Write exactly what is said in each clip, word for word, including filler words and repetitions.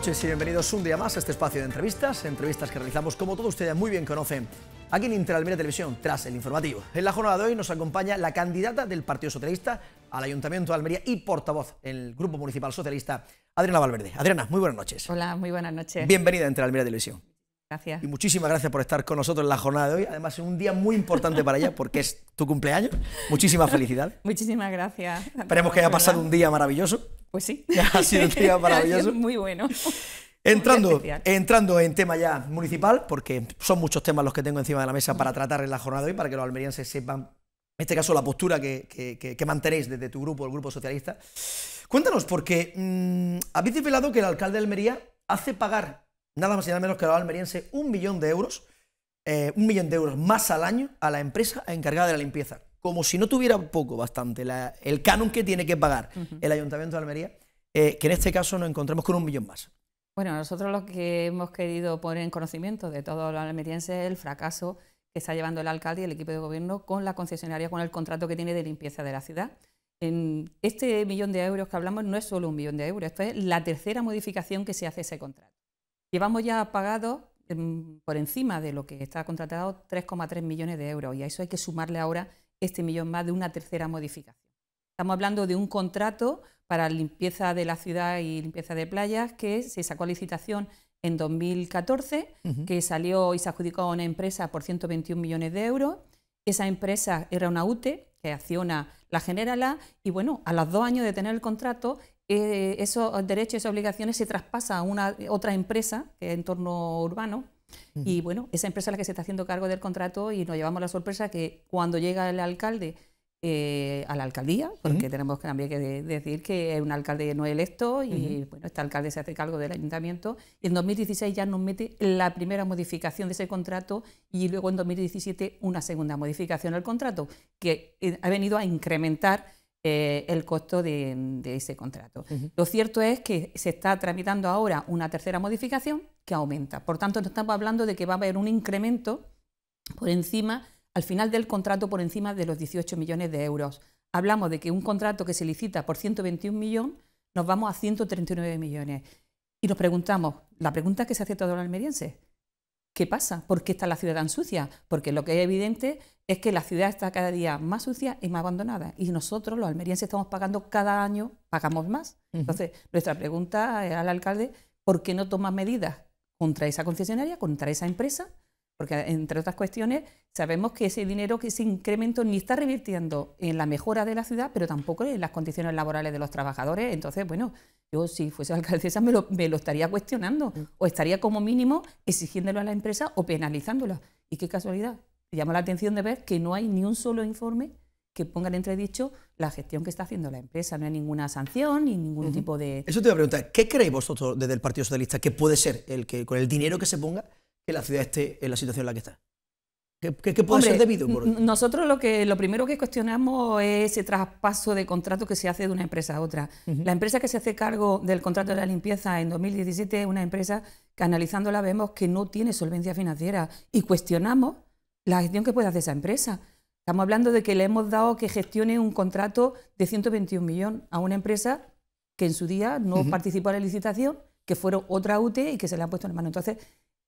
noches y bienvenidos un día más a este espacio de entrevistas, entrevistas que realizamos, como todos ustedes muy bien conocen, aquí en Interalmería Televisión, tras el informativo. En la jornada de hoy nos acompaña la candidata del Partido Socialista al Ayuntamiento de Almería y portavoz en el Grupo Municipal Socialista, Adriana Valverde. Adriana, muy buenas noches. Hola, muy buenas noches. Bienvenida a Interalmería Televisión. Gracias. Y muchísimas gracias por estar con nosotros en la jornada de hoy. Además, es un día muy importante para ella porque es tu cumpleaños. Muchísimas felicidades. Muchísimas gracias. Esperemos que haya pasado un día maravilloso. Pues sí. Ha sido un día maravilloso. Muy bueno. Entrando, entrando en tema ya municipal, porque son muchos temas los que tengo encima de la mesa para tratar en la jornada de hoy, para que los almerienses sepan, en este caso, la postura que, que, que, que mantenéis desde tu grupo, el Grupo Socialista. Cuéntanos, porque mmm, habéis desvelado que el alcalde de Almería hace pagar nada más y nada menos que a los almerienses un millón de euros, eh, un millón de euros más al año a la empresa encargada de la limpieza. Como si no tuviera poco, bastante, la, el canon que tiene que pagar uh-huh. el Ayuntamiento de Almería, eh, que en este caso nos encontremos con un millón más. Bueno, nosotros lo que hemos querido poner en conocimiento de todos los almerienses es el fracaso que está llevando el alcalde y el equipo de gobierno con la concesionaria, con el contrato que tiene de limpieza de la ciudad. En este millón de euros que hablamos no es solo un millón de euros, esto es la tercera modificación que se hace ese contrato. Llevamos ya pagado por encima de lo que está contratado tres coma tres millones de euros y a eso hay que sumarle ahora este millón más de una tercera modificación. Estamos hablando de un contrato para limpieza de la ciudad y limpieza de playas que se sacó a licitación en dos mil catorce, uh-huh. que salió y se adjudicó a una empresa por ciento veintiún millones de euros. Esa empresa era una U T E, que Acciona la Generala, y bueno, a los dos años de tener el contrato, Eh, esos derechos y esas obligaciones se traspasan a una, otra empresa, que es Entorno Urbano, uh-huh. y bueno, esa empresa es la que se está haciendo cargo del contrato y nos llevamos la sorpresa que cuando llega el alcalde eh, a la alcaldía, porque uh-huh. tenemos también que de, decir que es un alcalde no electo y uh-huh. bueno, este alcalde se hace cargo del ayuntamiento, y en dos mil dieciséis ya nos mete la primera modificación de ese contrato y luego en dos mil diecisiete una segunda modificación al contrato, que eh, ha venido a incrementar Eh, el costo de, de ese contrato. Uh-huh. Lo cierto es que se está tramitando ahora una tercera modificación que aumenta. Por tanto, no estamos hablando de que va a haber un incremento por encima, al final del contrato, por encima de los dieciocho millones de euros. Hablamos de que un contrato que se licita por ciento veintiún millones, nos vamos a ciento treinta y nueve millones. Y nos preguntamos, la pregunta que se hace todo el almeriense, ¿qué pasa? ¿Por qué está la ciudad tan sucia? Porque lo que es evidente es que la ciudad está cada día más sucia y más abandonada. Y nosotros, los almerienses, estamos pagando cada año, pagamos más. Uh-huh. Entonces, nuestra pregunta al alcalde, ¿por qué no toma medidas contra esa concesionaria, contra esa empresa? Porque, entre otras cuestiones, sabemos que ese dinero, que ese incremento, ni está revirtiendo en la mejora de la ciudad, pero tampoco en las condiciones laborales de los trabajadores. Entonces, bueno, yo si fuese alcaldesa me lo, me lo estaría cuestionando sí. o estaría como mínimo exigiéndolo a la empresa o penalizándola. Y qué casualidad, llama la atención de ver que no hay ni un solo informe que ponga en entredicho la gestión que está haciendo la empresa. No hay ninguna sanción ni ningún uh-huh. tipo de... Eso te iba a preguntar, ¿qué creéis vosotros desde el Partido Socialista que puede ser el que con el dinero que se ponga que la ciudad esté en la situación en la que está? ¿Qué, qué puede Hombre, ser debido? Por... Nosotros lo que lo primero que cuestionamos es ese traspaso de contrato que se hace de una empresa a otra. Uh-huh. La empresa que se hace cargo del contrato de la limpieza en dos mil diecisiete es una empresa que, analizándola, vemos que no tiene solvencia financiera y cuestionamos la gestión que puede hacer esa empresa. Estamos hablando de que le hemos dado que gestione un contrato de ciento veintiún millones a una empresa que en su día no uh-huh. participó en la licitación, que fueron otra U T E y que se le ha puesto en mano. Entonces,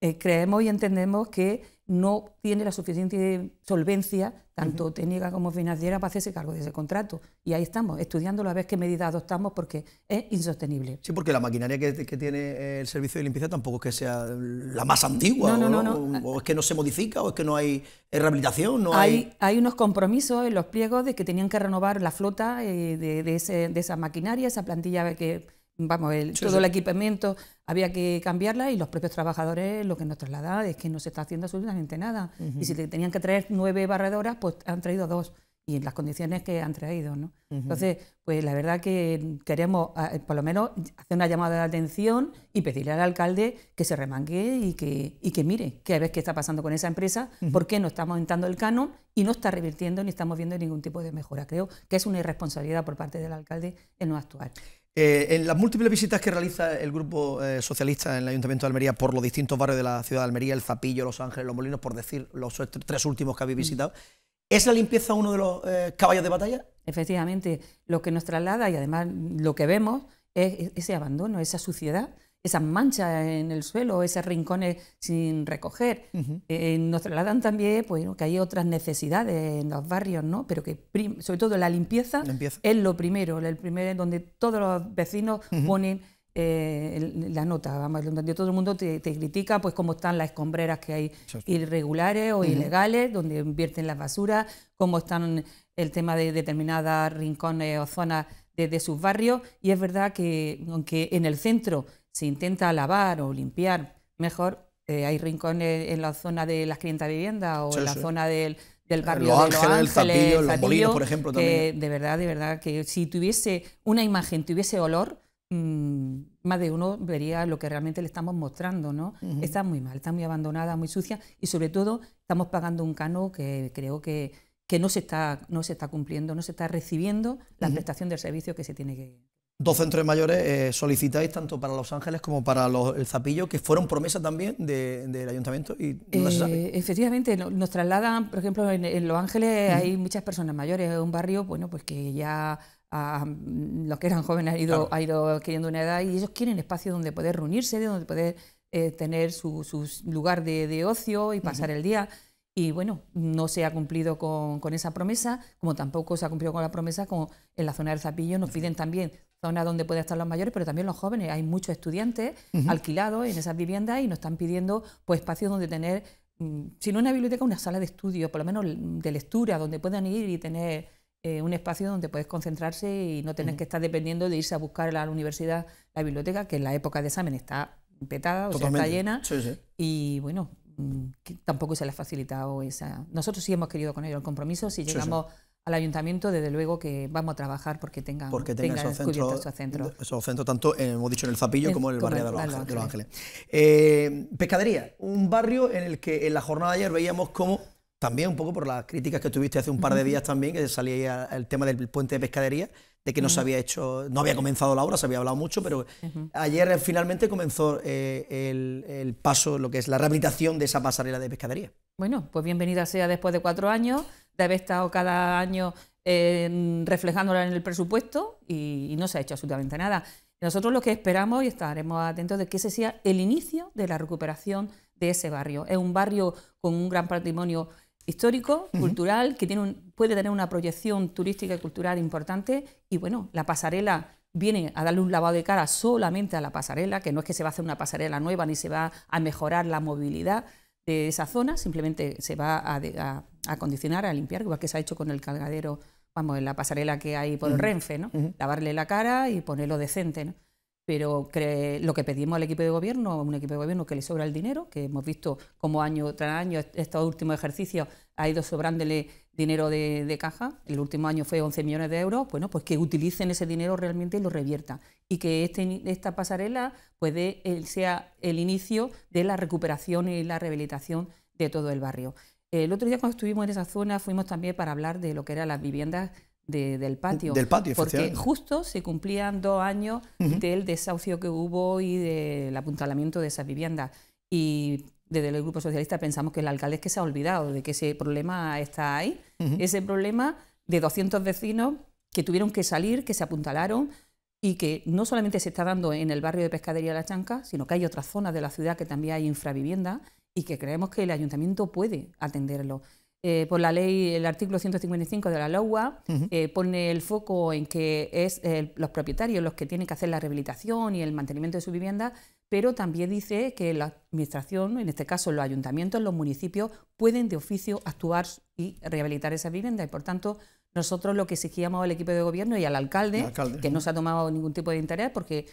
Eh, creemos y entendemos que no tiene la suficiente solvencia, tanto uh-huh. técnica como financiera, para hacerse cargo de ese contrato. Y ahí estamos, estudiándolo a ver qué medidas adoptamos, porque es insostenible. Sí, porque la maquinaria que, que tiene el servicio de limpieza tampoco es que sea la más antigua, no, no, o, no, no, no. o es que no se modifica, o es que no hay rehabilitación. No hay, hay... hay unos compromisos en los pliegos de que tenían que renovar la flota eh, de, de, ese, de esa maquinaria, esa plantilla que... Vamos, el, sí, todo sí. el equipamiento había que cambiarla y los propios trabajadores lo que nos trasladan es que no se está haciendo absolutamente nada. Uh-huh. Y si tenían que traer nueve barredoras, pues han traído dos y en las condiciones que han traído, ¿no? Uh-huh. Entonces, pues la verdad que queremos, por lo menos, hacer una llamada de atención y pedirle al alcalde que se remangue y que, y que mire, que a ver qué está pasando con esa empresa, uh-huh. por qué no estamos aumentando el canon y no está revirtiendo ni estamos viendo ningún tipo de mejora. Creo que es una irresponsabilidad por parte del alcalde el no actuar. Eh, en las múltiples visitas que realiza el Grupo eh, Socialista en el Ayuntamiento de Almería por los distintos barrios de la ciudad de Almería, El Zapillo, Los Ángeles, Los Molinos, por decir los tres últimos que habéis visitado, ¿es la limpieza uno de los eh, caballos de batalla? Efectivamente, lo que nos traslada y además lo que vemos es ese abandono, esa suciedad esas manchas en el suelo, esos rincones sin recoger. Uh-huh. eh, nos trasladan también pues, que hay otras necesidades en los barrios, ¿no? Pero que sobre todo la limpieza, limpieza es lo primero, el primero donde todos los vecinos uh-huh. ponen eh, la nota, vamos, donde todo el mundo te, te critica pues cómo están las escombreras que hay irregulares o uh-huh. ilegales, donde invierten las basuras, cómo están el tema de determinadas rincones o zonas de, de sus barrios, y es verdad que aunque en el centro se intenta lavar o limpiar mejor, eh, hay rincones en la zona de las quinientas viviendas o sí, en la sí. zona del, del barrio los de Los Ángeles, Ángeles Zapillo, Los Molinos, por ejemplo, también. De verdad, de verdad, que si tuviese una imagen, tuviese olor, mmm, más de uno vería lo que realmente le estamos mostrando, ¿no? Uh-huh. Está muy mal, está muy abandonada, muy sucia, y sobre todo estamos pagando un canon que creo que, que no, se está, no se está cumpliendo, no se está recibiendo la uh-huh. prestación del servicio que se tiene que... Dos centros mayores eh, solicitáis tanto para Los Ángeles como para los, el Zapillo, que fueron promesa también del de, de ayuntamiento y no se sabe. Eh, efectivamente, no, nos trasladan, por ejemplo, en, en Los Ángeles uh-huh. hay muchas personas mayores, es un barrio bueno, pues que ya a, los que eran jóvenes han ido, claro. ha ido adquiriendo una edad y ellos quieren espacios donde poder reunirse, donde poder eh, tener su, su lugar de, de ocio y pasar uh-huh. el día. Y bueno, no se ha cumplido con, con esa promesa, como tampoco se ha cumplido con la promesa como en la zona del Zapillo nos piden también zonas donde pueden estar los mayores, pero también los jóvenes. Hay muchos estudiantes uh-huh. alquilados en esas viviendas y nos están pidiendo pues, espacios donde tener, mmm, si no una biblioteca, una sala de estudio, por lo menos de lectura, donde puedan ir y tener eh, un espacio donde puedes concentrarse y no tener uh-huh. que estar dependiendo de irse a buscar a la universidad la biblioteca, que en la época de examen está petada, o Totalmente. sea, está llena. Sí, sí. Y bueno... que tampoco se les ha facilitado esa... Nosotros sí hemos querido con ello el compromiso, si llegamos sí, sí. al ayuntamiento, desde luego que vamos a trabajar porque tengan, porque tengan, tengan esos, centros, esos centros. Esos centros, tanto eh, hemos dicho en el Zapillo el, como en el barrio de Los Ángeles. De Los Ángeles. Eh, pescadería, un barrio en el que en la jornada de ayer veíamos cómo, también un poco por las críticas que tuviste hace un par de días también, que salía el tema del puente de pescadería, de que no se había hecho, no había comenzado la obra, se había hablado mucho, pero uh-huh. ayer finalmente comenzó eh, el, el paso, lo que es la rehabilitación de esa pasarela de pescadería. Bueno, pues bienvenida sea después de cuatro años, de haber estado cada año eh, reflejándola en el presupuesto y, y no se ha hecho absolutamente nada. Nosotros lo que esperamos y estaremos atentos de que ese sea el inicio de la recuperación de ese barrio. Es un barrio con un gran patrimonio histórico, uh-huh. cultural, que tiene un, puede tener una proyección turística y cultural importante y bueno, la pasarela viene a darle un lavado de cara solamente a la pasarela, que no es que se va a hacer una pasarela nueva ni se va a mejorar la movilidad de esa zona, simplemente se va a, a, a acondicionar, a limpiar, igual que se ha hecho con el cargadero, vamos, en la pasarela que hay por uh-huh. el Renfe, ¿no? Uh-huh. Lavarle la cara y ponerlo decente, ¿no? Pero que lo que pedimos al equipo de gobierno, un equipo de gobierno que le sobra el dinero, que hemos visto como año tras año, estos últimos ejercicios ha ido sobrándole dinero de, de caja, el último año fue once millones de euros, bueno, pues que utilicen ese dinero realmente y lo reviertan. Y que este, esta pasarela pues de, sea el inicio de la recuperación y la rehabilitación de todo el barrio. El otro día cuando estuvimos en esa zona fuimos también para hablar de lo que eran las viviendas De, del patio, del patio porque justo se cumplían dos años uh-huh. del desahucio que hubo y del apuntalamiento de esas viviendas y desde el Grupo Socialista pensamos que el alcalde es que se ha olvidado de que ese problema está ahí, uh-huh. ese problema de doscientos vecinos que tuvieron que salir, que se apuntalaron y que no solamente se está dando en el barrio de Pescadería La Chanca, sino que hay otras zonas de la ciudad que también hay infravivienda y que creemos que el ayuntamiento puede atenderlo. Eh, por la ley, el artículo ciento cincuenta y cinco de la LOUA uh-huh. eh, pone el foco en que es eh, los propietarios los que tienen que hacer la rehabilitación y el mantenimiento de su vivienda, pero también dice que la administración, en este caso los ayuntamientos, los municipios, pueden de oficio actuar y rehabilitar esas viviendas. Y por tanto, nosotros lo que exigíamos al equipo de gobierno y al alcalde, alcalde que uh-huh. no se ha tomado ningún tipo de interés, porque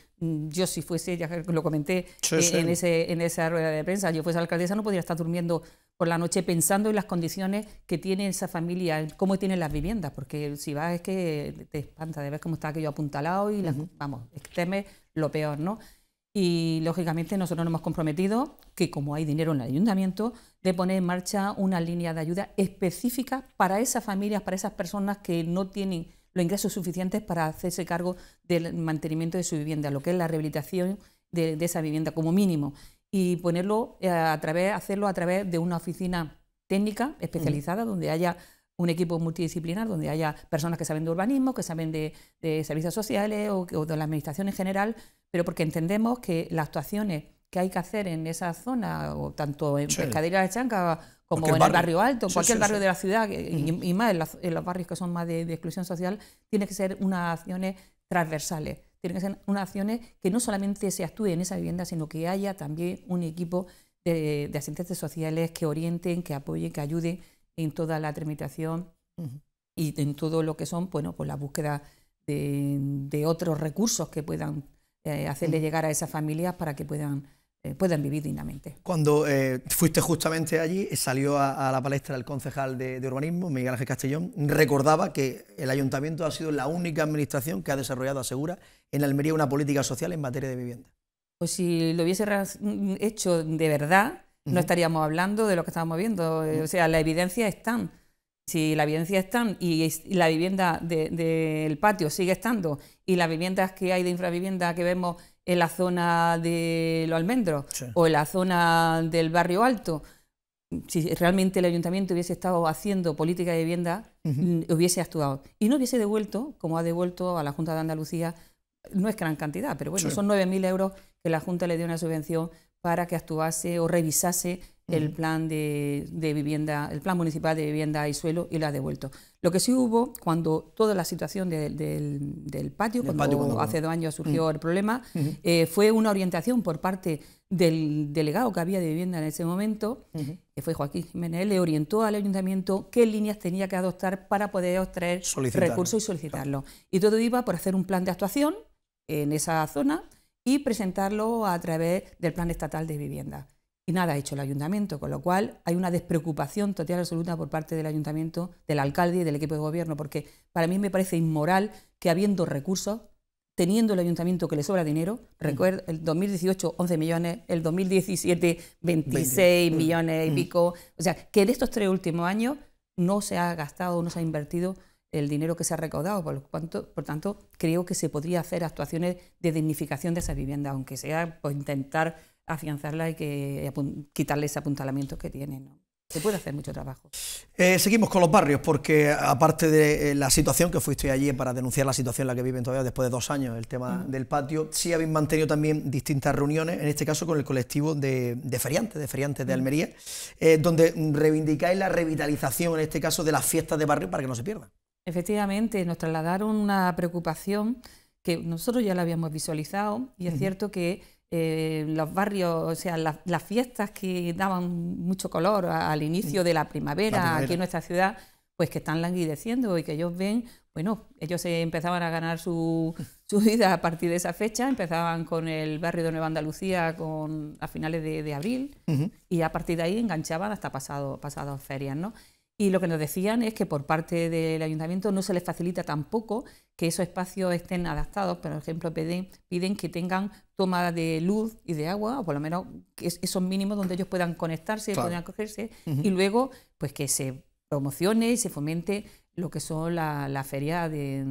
yo si fuese, ya lo comenté sí, eh, sí. En, ese, en esa rueda de prensa, yo fuese alcaldesa no podría estar durmiendo por la noche pensando en las condiciones que tiene esa familia, cómo tienen las viviendas, porque si vas es que te espanta de ver cómo está aquello apuntalado y las, uh-huh. vamos, temes lo peor, ¿no? Y lógicamente nosotros nos hemos comprometido que como hay dinero en el ayuntamiento, de poner en marcha una línea de ayuda específica para esas familias, para esas personas que no tienen los ingresos suficientes para hacerse cargo del mantenimiento de su vivienda, lo que es la rehabilitación de, de esa vivienda como mínimo. Y ponerlo a través, hacerlo a través de una oficina técnica especializada donde haya un equipo multidisciplinar donde haya personas que saben de urbanismo, que saben de, de servicios sociales o, o de la administración en general, pero porque entendemos que las actuaciones que hay que hacer en esa zona, o tanto en sí. Pescadería de Chanca como cualquier en barrio. el barrio alto, sí, cualquier sí, barrio sí. de la ciudad, y, y más en, la, en los barrios que son más de, de exclusión social, tiene que ser unas acciones transversales, tienen que ser unas acciones que no solamente se actúe en esa vivienda, sino que haya también un equipo de, de asistentes sociales que orienten, que apoyen, que ayuden en toda la tramitación uh-huh. y en todo lo que son, bueno, pues la búsqueda de, de otros recursos que puedan eh, hacerle uh-huh. llegar a esas familias para que puedan eh, puedan vivir dignamente. Cuando eh, fuiste justamente allí, salió a, a la palestra el concejal de, de urbanismo, Miguel Ángel Castellón, recordaba que el ayuntamiento ha sido la única administración que ha desarrollado, asegura, en Almería una política social en materia de vivienda. Pues si lo hubiese hecho de verdad, no estaríamos hablando de lo que estamos viendo. O sea, la evidencia está. Si la evidencia está y la vivienda del de, de patio sigue estando, y las viviendas que hay de infravivienda que vemos en la zona de Los Almendros sí. o en la zona del Barrio Alto, si realmente el ayuntamiento hubiese estado haciendo política de vivienda, uh-huh. hubiese actuado. Y no hubiese devuelto, como ha devuelto a la Junta de Andalucía, no es gran cantidad, pero bueno, sí. son nueve mil euros que la Junta le dio una subvención para que actuase o revisase el plan de, de vivienda, el plan municipal de vivienda y suelo, y lo ha devuelto. Lo que sí hubo, cuando toda la situación de, de, del, del patio, cuando, patio cuando hace dos años surgió uh-huh. el problema, uh-huh. eh, fue una orientación por parte del delegado que había de vivienda en ese momento, uh-huh. que fue Joaquín Jiménez, le orientó al ayuntamiento qué líneas tenía que adoptar para poder obtener recursos y solicitarlos. Claro. Y todo iba por hacer un plan de actuación en esa zona y presentarlo a través del Plan Estatal de Vivienda. Y nada ha hecho el ayuntamiento, con lo cual hay una despreocupación total y absoluta por parte del ayuntamiento, del alcalde y del equipo de gobierno, porque para mí me parece inmoral que habiendo recursos, teniendo el ayuntamiento que le sobra dinero, recuerda, el dos mil dieciocho once millones, el dos mil diecisiete veintiséis millones y pico, o sea, que en estos tres últimos años no se ha gastado, no se ha invertido el dinero que se ha recaudado, por lo tanto, por tanto creo que se podría hacer actuaciones de dignificación de esas viviendas, aunque sea pues, intentar afianzarla y que quitarle ese apuntalamiento que tiene, ¿no? Se puede hacer mucho trabajo. Eh, seguimos con los barrios, porque aparte de eh, la situación que fuiste allí para denunciar la situación en la que viven todavía después de dos años, el tema uh-huh. del patio, sí habéis mantenido también distintas reuniones, en este caso con el colectivo de, de feriantes, de feriantes de uh-huh. Almería, eh, donde reivindicáis la revitalización, en este caso, de las fiestas de barrio para que no se pierdan. Efectivamente, nos trasladaron una preocupación que nosotros ya la habíamos visualizado, y es uh-huh. cierto que Eh, los barrios, o sea, la, las fiestas que daban mucho color a, al inicio de la primavera, la primavera aquí en nuestra ciudad, pues que están languideciendo y que ellos ven, bueno, ellos se empezaban a ganar su, su vida a partir de esa fecha, empezaban con el barrio de Nueva Andalucía con, a finales de, de abril uh-huh. y a partir de ahí enganchaban hasta pasado, pasado ferias, ¿no? Y lo que nos decían es que por parte del ayuntamiento no se les facilita tampoco que esos espacios estén adaptados, por ejemplo, piden, piden que tengan toma de luz y de agua, o por lo menos esos mínimos donde ellos puedan conectarse, claro. puedan acogerse, uh-huh. y luego pues que se promocione y se fomente lo que son la, la feria de,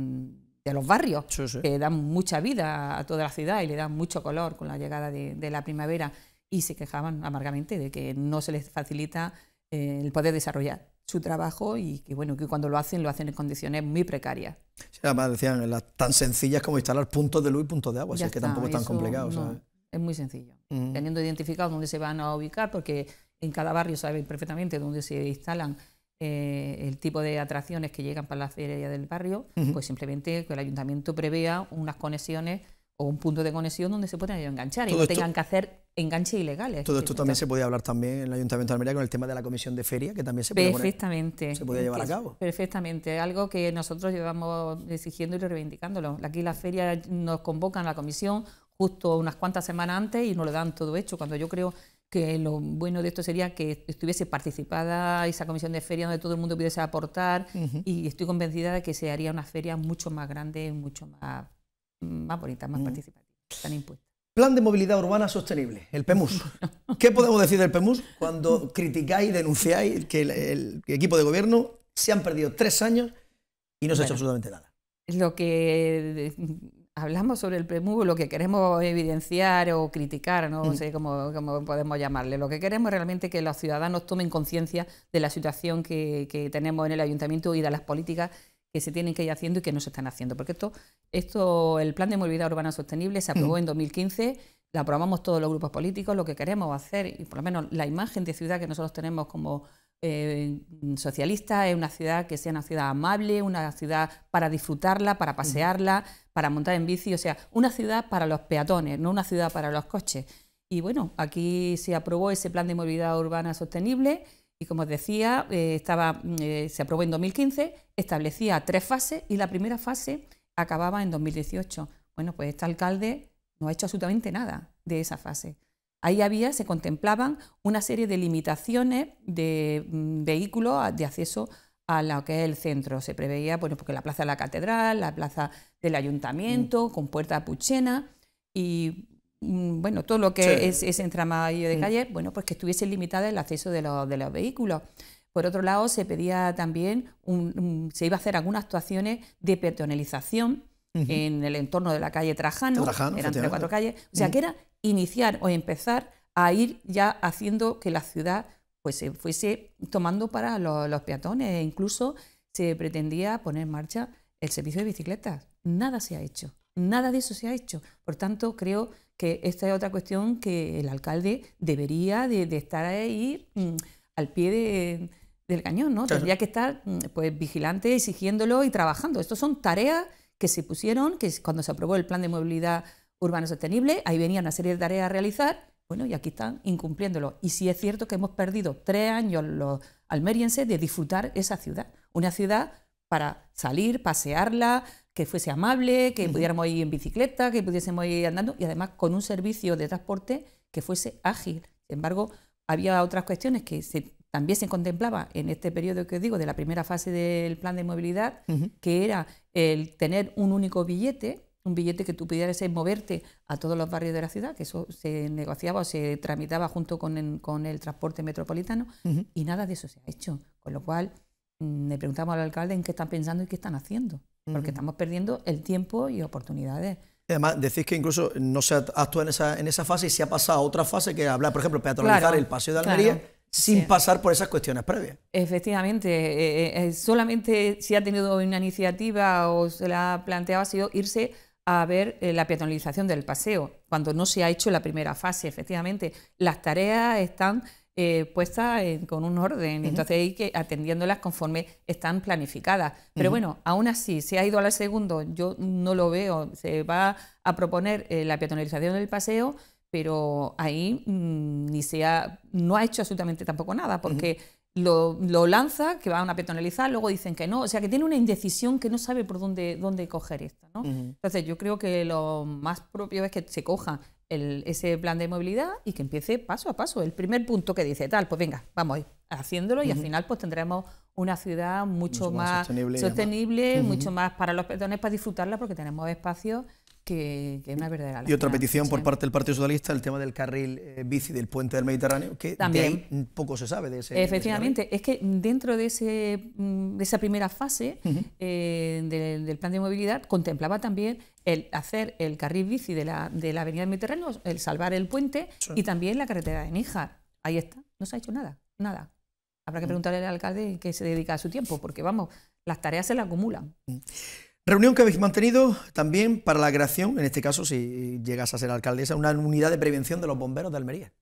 de los barrios, sí, sí. que dan mucha vida a toda la ciudad y le dan mucho color con la llegada de, de la primavera, y se quejaban amargamente de que no se les facilita eh, el poder desarrollar su trabajo, y que bueno, que cuando lo hacen, lo hacen en condiciones muy precarias. Sí, además decían, las tan sencillas como instalar puntos de luz y puntos de agua, así es que tampoco es tan complicado. No, ¿sabes? Es muy sencillo, uh-huh. teniendo identificado dónde se van a ubicar, porque en cada barrio saben perfectamente dónde se instalan eh, el tipo de atracciones que llegan para la feria del barrio, uh-huh. pues simplemente que el ayuntamiento prevea unas conexiones o un punto de conexión donde se pueden enganchar y no tengan que hacer enganches ilegales. Todo esto también se podía hablar también en el Ayuntamiento de Almería con el tema de la comisión de feria, que también se puede perfectamente poner, se podía llevar a cabo. Perfectamente, algo que nosotros llevamos exigiendo y reivindicándolo. Aquí las ferias nos convocan a la comisión justo unas cuantas semanas antes y nos lo dan todo hecho, cuando yo creo que lo bueno de esto sería que estuviese participada esa comisión de feria donde todo el mundo pudiese aportar, uh-huh. y estoy convencida de que se haría una feria mucho más grande, mucho más más bonita, más mm. participativa, tan impuesta. Plan de movilidad urbana sostenible, el PEMUS. ¿Qué podemos decir del PEMUS cuando criticáis, denunciáis que el, el equipo de gobierno se han perdido tres años y no se bueno, ha hecho absolutamente nada? Lo que hablamos sobre el PEMUS, lo que queremos evidenciar o criticar, no sé cómo, cómo podemos llamarle. Lo que queremos realmente es que los ciudadanos tomen conciencia de la situación que, que tenemos en el ayuntamiento y de las políticas que se tienen que ir haciendo y que no se están haciendo. Porque esto, esto el Plan de Movilidad Urbana Sostenible se aprobó en dos mil quince, lo aprobamos todos los grupos políticos. Lo que queremos hacer, y por lo menos la imagen de ciudad que nosotros tenemos como Eh, socialista, es una ciudad que sea una ciudad amable, una ciudad para disfrutarla, para pasearla, para montar en bici, o sea, una ciudad para los peatones, no una ciudad para los coches. Y bueno, aquí se aprobó ese plan de movilidad urbana sostenible y, como os decía, eh, estaba, eh, se aprobó en dos mil quince, establecía tres fases y la primera fase acababa en dos mil dieciocho. Bueno, pues este alcalde no ha hecho absolutamente nada de esa fase. Ahí había, se contemplaban una serie de limitaciones de vehículos de acceso a lo que es el centro. Se preveía, bueno, porque la plaza de la catedral, la plaza del ayuntamiento, con puerta a Puchena y, bueno, todo lo que sí. es ese entramadillo de calle, bueno, pues que estuviese limitada el acceso de los, de los vehículos. Por otro lado, se pedía también, un, un, se iba a hacer algunas actuaciones de peatonalización en el entorno de la calle Trajano, Trajano eran tres o cuatro calles, o sea que era iniciar o empezar a ir ya haciendo que la ciudad pues se fuese tomando para los, los peatones, e incluso se pretendía poner en marcha el servicio de bicicletas. Nada se ha hecho, nada de eso se ha hecho. Por tanto, creo que esta es otra cuestión que el alcalde debería de, de estar ahí mmm, al pie de, del cañón, ¿no? Claro. Tendría que estar pues vigilante, exigiéndolo y trabajando. Estos son tareas que se pusieron, que cuando se aprobó el Plan de Movilidad Urbana Sostenible, ahí venía una serie de tareas a realizar, bueno, y aquí están incumpliéndolo. Y sí es cierto que hemos perdido tres años los almerienses de disfrutar esa ciudad, una ciudad para salir, pasearla, que fuese amable, que pudiéramos ir en bicicleta, que pudiésemos ir andando, y además con un servicio de transporte que fuese ágil. Sin embargo, había otras cuestiones que se también se contemplaba en este periodo que os digo, de la primera fase del plan de movilidad, uh-huh. que era el tener un único billete, un billete que tú pudieras moverte a todos los barrios de la ciudad, que eso se negociaba o se tramitaba junto con el, con el transporte metropolitano, uh-huh. y nada de eso se ha hecho. Con lo cual, le preguntamos al alcalde en qué están pensando y qué están haciendo, uh-huh. porque estamos perdiendo el tiempo y oportunidades. Además, decís que incluso no se actúa en esa, en esa fase y se ha pasado a otra fase, que habla, por ejemplo, peatonalizar claro, el paseo de Almería, claro. sin sí. pasar por esas cuestiones previas. Efectivamente, eh, eh, solamente si ha tenido una iniciativa o se la ha planteado ha sido irse a ver eh, la peatonalización del paseo, cuando no se ha hecho la primera fase. Efectivamente, las tareas están eh, puestas en, con un orden, uh-huh. entonces hay que atendiéndolas conforme están planificadas. Pero uh-huh. bueno, aún así, se ha ido al segundo, yo no lo veo, se va a proponer eh, la peatonalización del paseo, pero ahí mmm, ni se ha, no ha hecho absolutamente tampoco nada, porque uh-huh. lo, lo lanza, que van a peatonalizar, luego dicen que no, o sea que tiene una indecisión que no sabe por dónde, dónde coger esto, ¿no? Uh-huh. Entonces yo creo que lo más propio es que se coja el, ese plan de movilidad y que empiece paso a paso. El primer punto que dice tal, pues venga, vamos a ir haciéndolo y uh-huh. al final pues tendremos una ciudad mucho, mucho más, más sostenible, sostenible uh-huh. mucho más para los peatones, para disfrutarla, porque tenemos espacios que es una verdadera. Y otra petición por parte del Partido Socialista, el tema del carril eh, bici del puente del Mediterráneo, que también de ahí poco se sabe de ese. Efectivamente, de ese es que dentro de, ese, de esa primera fase uh-huh. eh, del, del plan de movilidad contemplaba también el hacer el carril bici de la, de la avenida del Mediterráneo, el salvar el puente sí. y también la carretera de Níjar. Ahí está, no se ha hecho nada, nada. Habrá que preguntarle al alcalde que se dedica a su tiempo, porque vamos, las tareas se las acumulan. Uh-huh. Reunión que habéis mantenido también para la creación, en este caso si llegas a ser alcaldesa, una unidad de prevención de los bomberos de Almería.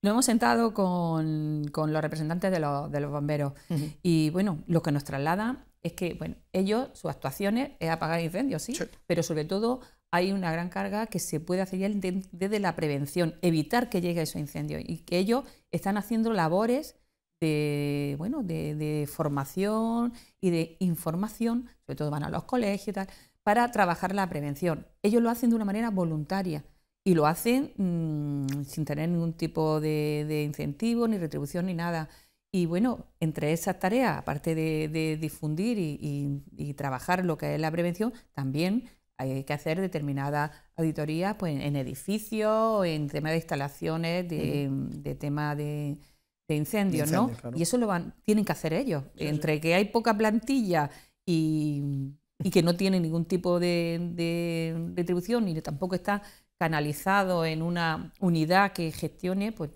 Nos hemos sentado con, con los representantes de los, de los bomberos uh-huh. y bueno, lo que nos trasladan es que bueno, ellos, sus actuaciones es apagar incendios, sí, sí. pero sobre todo hay una gran carga que se puede hacer ya desde la prevención, evitar que llegue a esos incendios, y que ellos están haciendo labores de, bueno, de, de formación y de información, sobre todo van a los colegios y tal, para trabajar la prevención. Ellos lo hacen de una manera voluntaria y lo hacen mmm, sin tener ningún tipo de, de incentivo, ni retribución, ni nada. Y bueno, entre esas tareas, aparte de, de difundir y, y, y trabajar lo que es la prevención, también hay que hacer determinadas auditorías pues, en edificios, en temas de instalaciones, de, de temas de... de incendios, incendio, ¿no? Claro. Y eso lo van, tienen que hacer ellos. Sí, Entre sí. que hay poca plantilla y, y que no tiene ningún tipo de, de retribución ni tampoco está canalizado en una unidad que gestione, pues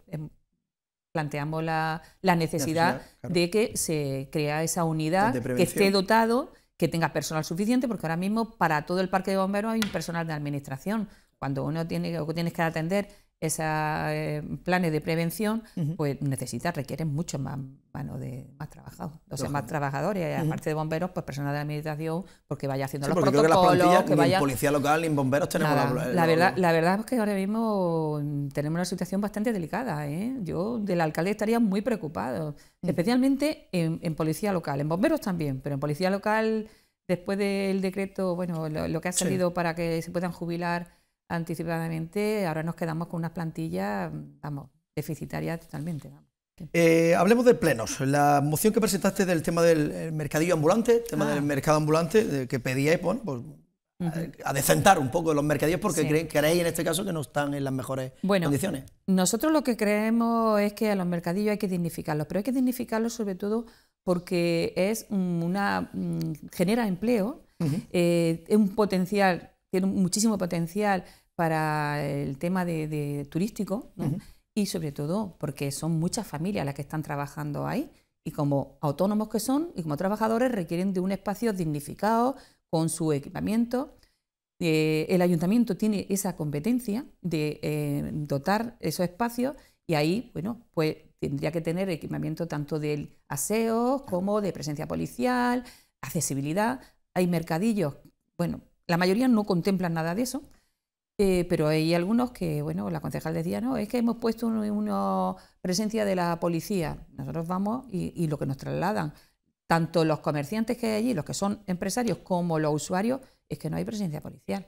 planteamos la, la necesidad, necesidad claro. de que se crea esa unidad, que esté dotado, que tenga personal suficiente, porque ahora mismo para todo el parque de bomberos hay un personal de administración. Cuando uno tiene o tienes que atender esos eh, planes de prevención, uh-huh. pues necesitas, requieren mucho más mano de más trabajados, o sea, más trabajadores, uh-huh. aparte de bomberos, pues personal de administración, porque vaya haciendo sí, los protocolos, que, que vaya. Ni policía local, ni bomberos tenemos nada, la, la, la verdad, la verdad es que ahora mismo tenemos una situación bastante delicada, ¿eh? Yo del alcalde estaría muy preocupado, uh-huh. especialmente en, en policía local, en bomberos también, pero en policía local después del decreto, bueno, lo, lo que ha salido sí. para que se puedan jubilar anticipadamente, ahora nos quedamos con unas plantillas, vamos, deficitarias totalmente. Vamos. Eh, hablemos de plenos. La moción que presentaste del tema del mercadillo ambulante, tema ah. del mercado ambulante, que pedíais, bueno, pues, uh-huh. a decentar un poco los mercadillos porque sí. creen, creéis en este caso que no están en las mejores bueno, condiciones. Nosotros lo que creemos es que a los mercadillos hay que dignificarlos, pero hay que dignificarlos sobre todo porque es una genera empleo, uh-huh. eh, es un potencial. Tiene muchísimo potencial para el tema de, de turístico, ¿no? Uh-huh. Y sobre todo porque son muchas familias las que están trabajando ahí y como autónomos que son y como trabajadores requieren de un espacio dignificado con su equipamiento. Eh, el ayuntamiento tiene esa competencia de eh, dotar esos espacios y ahí, bueno, pues tendría que tener equipamiento tanto del aseo como de presencia policial, accesibilidad. Hay mercadillos, bueno. La mayoría no contemplan nada de eso, eh, pero hay algunos que, bueno, la concejal decía, no, es que hemos puesto una, una presencia de la policía. Nosotros vamos y, y lo que nos trasladan, tanto los comerciantes que hay allí, los que son empresarios, como los usuarios, es que no hay presencia policial.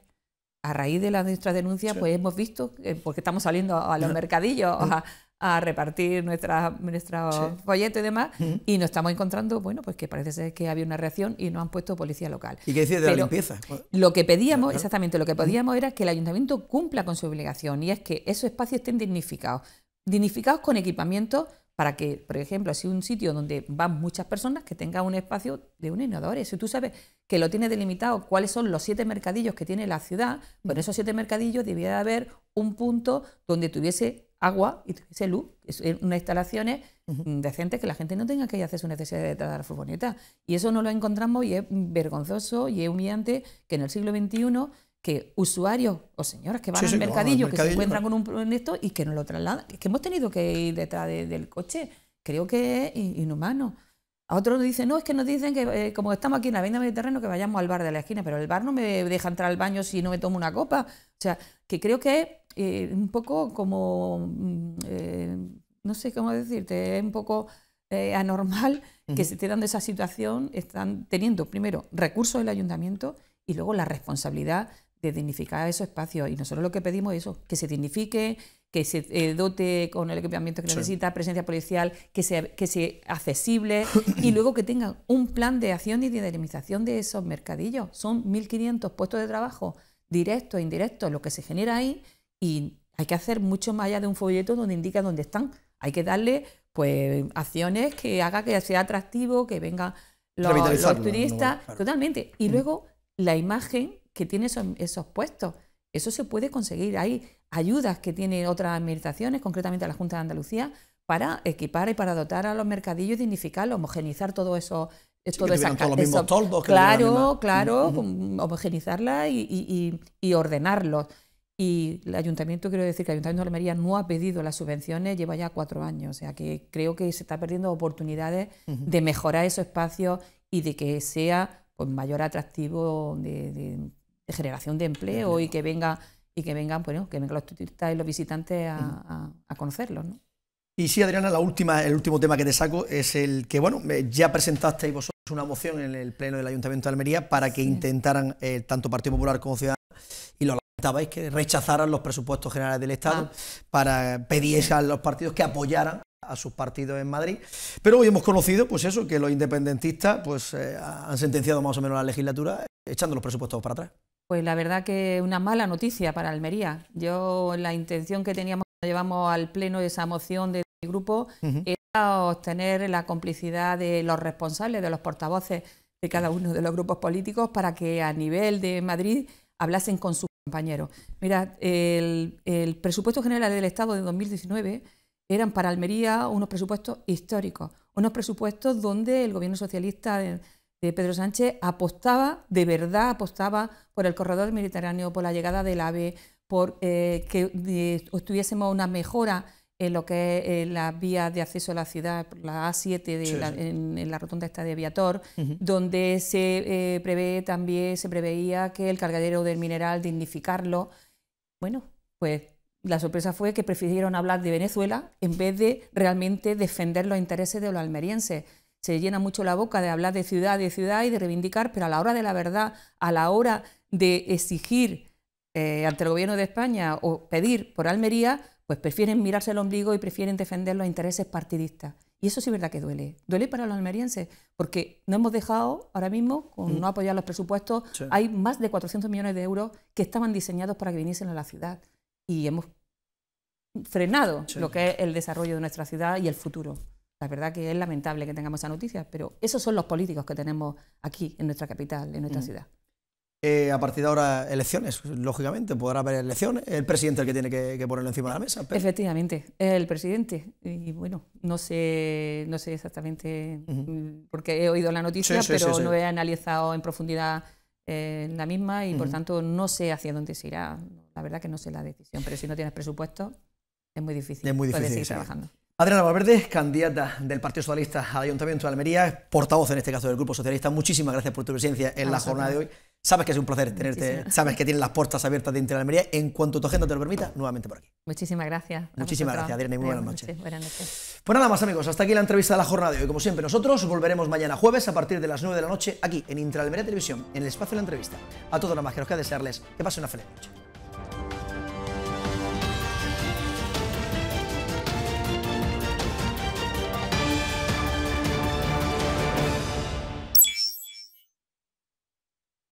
A raíz de las nuestras denuncias, sí. pues hemos visto, eh, porque estamos saliendo a los mercadillos a, a repartir nuestras nuestros sí. folletos y demás, uh-huh. y nos estamos encontrando, bueno, pues que parece ser que había una reacción y no han puesto policía local. ¿Y qué decís de la limpieza? Lo que pedíamos, claro. exactamente, lo que pedíamos era que el ayuntamiento cumpla con su obligación y es que esos espacios estén dignificados, dignificados con equipamiento para que, por ejemplo, si un sitio donde van muchas personas, que tenga un espacio de un inodoro. Si tú sabes que lo tienes delimitado, cuáles son los siete mercadillos que tiene la ciudad, pues en esos siete mercadillos debiera haber un punto donde tuviese agua y tuviese luz, unas instalaciones uh-huh. decentes que la gente no tenga que ir a hacer su necesidad de tratar a la furgoneta. Y eso no lo encontramos y es vergonzoso y es humillante que en el siglo veintiuno... que usuarios o señoras que van sí, al sí, mercadillo, que se encuentran con un esto y que nos lo trasladan, es que hemos tenido que ir detrás de, del coche, creo que es inhumano. A otros nos dicen, no, es que nos dicen que eh, como estamos aquí en la Avenida Mediterráneo que vayamos al bar de la esquina, pero el bar no me deja entrar al baño si no me tomo una copa, o sea, que creo que es eh, un poco como, eh, no sé cómo decirte, es un poco eh, anormal uh-huh. que se esté dando esa situación, están teniendo primero recursos del ayuntamiento y luego la responsabilidad de dignificar esos espacios. Y nosotros lo que pedimos es eso, que se dignifique, que se eh, dote con el equipamiento que sí. necesita, presencia policial, que sea, que sea accesible y luego que tengan un plan de acción y de dinamización de esos mercadillos. Son mil quinientos puestos de trabajo, directos e indirectos, lo que se genera ahí y hay que hacer mucho más allá de un folleto donde indica dónde están. Hay que darle pues acciones que haga que sea atractivo, que vengan los, los turistas, no, claro. totalmente. Y luego la imagen que tiene esos, esos puestos. Eso se puede conseguir. Hay ayudas que tienen otras administraciones, concretamente a la Junta de Andalucía, para equipar y para dotar a los mercadillos, dignificarlos, homogenizar todo eso. Sí, todo que esa, todos los eso, mismos toldos. Que claro, claro, uh-huh. homogenizarla y, y, y, y ordenarlos. Y el ayuntamiento, quiero decir que el Ayuntamiento de Almería no ha pedido las subvenciones, lleva ya cuatro años. O sea que creo que se está perdiendo oportunidades uh-huh. de mejorar esos espacios y de que sea pues, mayor atractivo de, de de generación de empleo de y que venga y que vengan bueno, que vengan los turistas y los visitantes a, a, a conocerlos, ¿no? Y sí, Adriana, la última, el último tema que te saco es el que bueno ya presentasteis vosotros una moción en el Pleno del Ayuntamiento de Almería para que sí. intentaran eh, tanto Partido Popular como Ciudadanos y lo lamentabais que rechazaran los presupuestos generales del Estado ah. para pedir a los partidos que apoyaran a sus partidos en Madrid, pero hoy hemos conocido pues eso, que los independentistas pues eh, han sentenciado más o menos la legislatura echando los presupuestos para atrás. Pues la verdad que una mala noticia para Almería. Yo la intención que teníamos cuando llevamos al pleno esa moción de mi grupo uh-huh. era obtener la complicidad de los responsables, de los portavoces de cada uno de los grupos políticos para que a nivel de Madrid hablasen con sus compañeros. Mira, el, el presupuesto general del Estado de dos mil diecinueve eran para Almería unos presupuestos históricos, unos presupuestos donde el gobierno socialista de, de Pedro Sánchez apostaba, de verdad apostaba por el corredor mediterráneo, por la llegada del AVE, por eh, que de, tuviésemos una mejora en lo que es las vías de acceso a la ciudad, la A siete de sí, sí. La, en, en la rotonda esta de Viator, uh-huh. donde se eh, prevé también se preveía que el cargadero del mineral, dignificarlo. Bueno, pues la sorpresa fue que prefirieron hablar de Venezuela en vez de realmente defender los intereses de los almerienses. Se llena mucho la boca de hablar de ciudad, de ciudad y de reivindicar, pero a la hora de la verdad, a la hora de exigir eh, ante el gobierno de España o pedir por Almería, pues prefieren mirarse el ombligo y prefieren defender los intereses partidistas. Y eso sí es verdad que duele. Duele para los almerienses, porque no hemos dejado ahora mismo, con no apoyar los presupuestos, sí. hay más de cuatrocientos millones de euros que estaban diseñados para que viniesen a la ciudad. Y hemos frenado sí. lo que es el desarrollo de nuestra ciudad y el futuro. La verdad que es lamentable que tengamos esa noticia, pero esos son los políticos que tenemos aquí, en nuestra capital, en nuestra mm. ciudad. Eh, a partir de ahora, elecciones, lógicamente, podrá haber elecciones. El presidente es el que tiene que, que ponerlo encima de la mesa. Pero... Efectivamente, es el presidente. Y bueno, no sé, no sé exactamente, uh-huh. porque he oído la noticia, sí, sí, pero sí, sí. no he analizado en profundidad eh, la misma y, uh-huh. por tanto, no sé hacia dónde se irá. La verdad que no sé la decisión, pero si no tienes presupuesto, es muy difícil. Es muy difícil seguir sí. trabajando. Adriana Valverde, candidata del Partido Socialista al Ayuntamiento de Almería, portavoz en este caso del Grupo Socialista. Muchísimas gracias por tu presencia en a la jornada de hoy. Sabes que es un placer tenerte, muchísimas. Sabes que tienes las puertas abiertas de Interalmería. En cuanto tu agenda te lo permita, nuevamente por aquí. Muchísimas gracias. Muchísimas gracias, Adriana, y muy buenas noches. Noches. Buenas noches. Pues nada más, amigos, hasta aquí la entrevista de la jornada de hoy. Como siempre, nosotros volveremos mañana jueves a partir de las nueve de la noche aquí en Interalmería Televisión, en el espacio de la entrevista. A todos los más que nos queda desearles que pasen una feliz noche.